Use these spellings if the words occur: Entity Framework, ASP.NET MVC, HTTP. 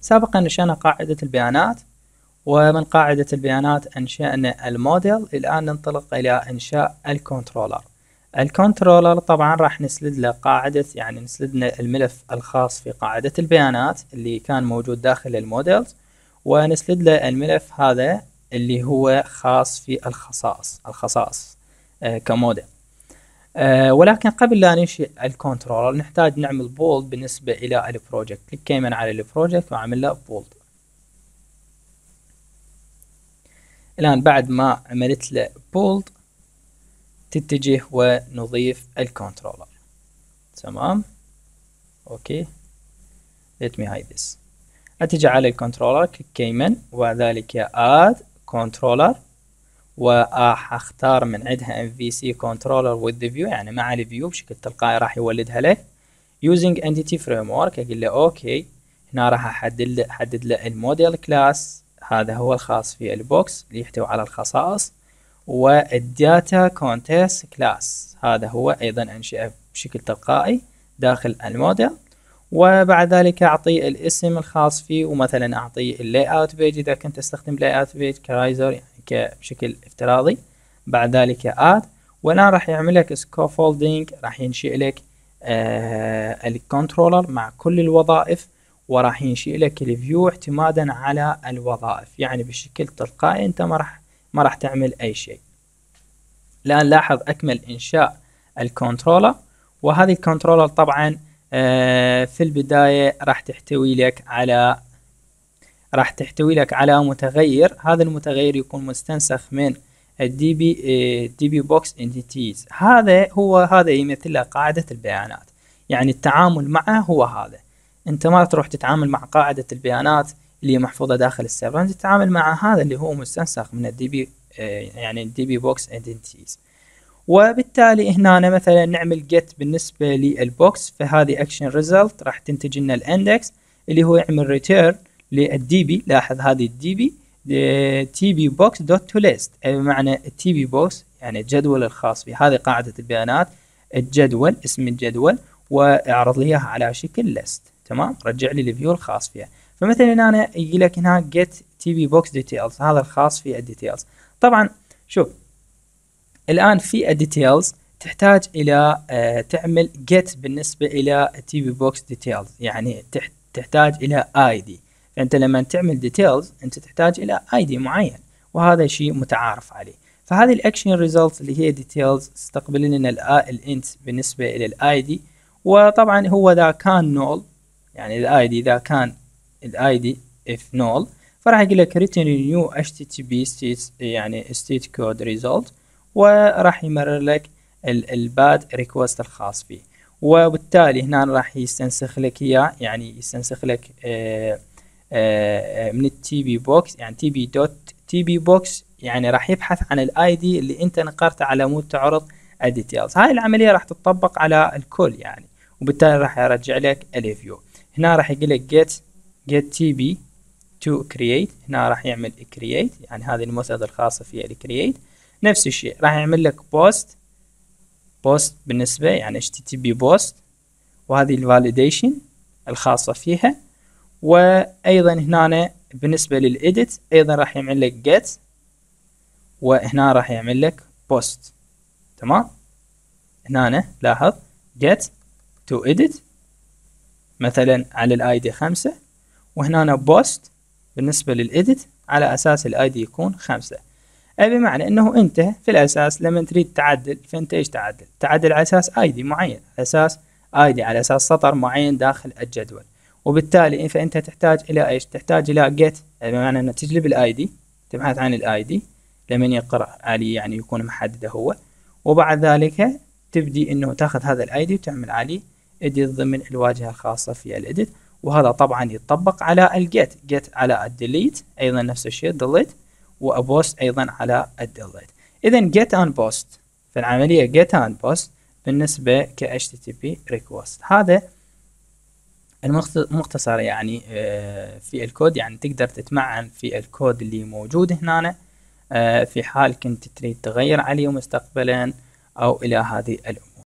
سابقا نشأنا قاعدة البيانات، ومن قاعدة البيانات أنشأنا الموديل. الآن ننطلق إلى إنشاء الكنترولر. الكنترولر طبعا راح نسلد له قاعدة، يعني نسلد له الملف الخاص في قاعدة البيانات اللي كان موجود داخل الموديلز، ونسلد له الملف هذا اللي هو خاص في الخصائص كموديل. ولكن قبل لا ننشئ الكنترولر نحتاج نعمل بولد بالنسبة إلى البروجكت. كليك يمين على البروجكت وعمل له بولد. الآن بعد ما عملت له بولد تتجه ونضيف الكنترولر. تمام، اوكي، let me hide this. اتجه على الكنترولر، كليك يمين وذلك add controller، وراح اختار من عندها MVC controller with the view، يعني مع الفيو بشكل تلقائي راح يولدها لك. using entity framework اقول له اوكي. هنا راح احدد له الموديل كلاس، هذا هو الخاص في البوكس اللي يحتوي على الخصائص، والداتا كونتست كلاس هذا هو ايضا انشئه بشكل تلقائي داخل الموديل، وبعد ذلك اعطيه الاسم الخاص فيه، ومثلا اعطيه اللاي اوت بيج اذا كنت استخدم لاي اوت بيج كرايزر يعني بشكل افتراضي. بعد ذلك اد، والان راح يعمل لك سكافولدينج، راح ينشئ لك الكنترولر مع كل الوظائف، وراح ينشئ لك الفيو اعتمادا على الوظائف، يعني بشكل تلقائي انت ما راح تعمل اي شيء. الان لاحظ اكمل انشاء الكنترولر، وهذه الكنترولر طبعا في البداية راح تحتوي لك على متغير. هذا المتغير يكون مستنسخ من الدي بي بوكس انتيتيز، هذا يمثل له قاعدة البيانات، يعني التعامل معه هو هذا. انت ما تروح تتعامل مع قاعدة البيانات اللي هي محفوظة داخل السيرفر، انت تتعامل مع هذا اللي هو مستنسخ من الدي بي، يعني الدي بي بوكس انتيتيز. وبالتالي هنا مثلا نعمل get بالنسبة للبوكس، فهذه action result راح تنتج لنا الاندكس اللي هو يعمل return للدي بي. لاحظ هذه الدي بي تي بي بوكس دوت تو ليست، بمعنى التي بي بوكس يعني الجدول الخاص به، هذه قاعدة البيانات، الجدول اسم الجدول، واعرض لي اياها على شكل ليست. تمام، رجع لي الفيو الخاص فيها. فمثلا هنا يجي لك هنا get تي بي بوكس details، هذا الخاص في الديتيلز. طبعا شوف الآن في الديتيلز تحتاج إلى تعمل get بالنسبة إلى تي بي بوكس details، يعني تحتاج إلى ID. فأنت لما تعمل details أنت تحتاج إلى ID معين، وهذا شيء متعارف عليه. فهذه الأكشن ريزلت اللي هي details استقبل لنا الانت بالنسبة إلى ID، وطبعا هو إذا كان null، يعني الID إذا كان الID if null فراح يقول لك written new HTTP state، يعني state code result، وراح يمرر لك الباد ريكوست الخاص فيه، وبالتالي هنا راح يستنسخ لك اياه، يعني يستنسخ لك من التي بي بوكس، يعني تي بي دوت تي بي بوكس، يعني راح يبحث عن الاي دي اللي انت نقرته على مود تعرض الديتيلز. هاي العمليه راح تطبق على الكل يعني، وبالتالي راح يرجع لك الفيو. هنا راح يقول لك get تي بي تو create، هنا راح يعمل create، يعني هذه المثل الخاصه في create. نفس الشيء راح يعمل لك بوست بالنسبة، يعني HTTP بوست، وهذه الفاليديشن الخاصة فيها. وأيضا هنا بالنسبة للإيديت أيضا راح يعمل لك get، وهنا راح يعمل لك بوست. تمام، هنا لاحظ get to edit مثلا على الID 5، وهنا بوست بالنسبة للإيديت على أساس الID يكون 5. أي بمعنى أنه أنت في الأساس لما تريد تعدل فأنت إيش تعدل على أساس ID معين، على أساس ID، على أساس سطر معين داخل الجدول. وبالتالي فأنت تحتاج إلى إيش؟ تحتاج إلى get، بمعنى أن تجلب الID، تبحث عن الID لمن يقرأ عليه، يعني يكون محدده هو، وبعد ذلك تبدي أنه تأخذ هذا الID وتعمل عليه edit ضمن الواجهة الخاصة في الedit. وهذا طبعا يطبق على الget، get على الdelete أيضا نفس الشيء delete، وأبوست أيضا على الديليت. إذن get and post، فالعملية get and post بالنسبة ك HTTP request. هذا المختصر يعني في الكود، يعني تقدر تتمعن في الكود اللي موجود هنا في حال كنت تريد تغير عليه مستقبلا أو إلى هذه الأمور.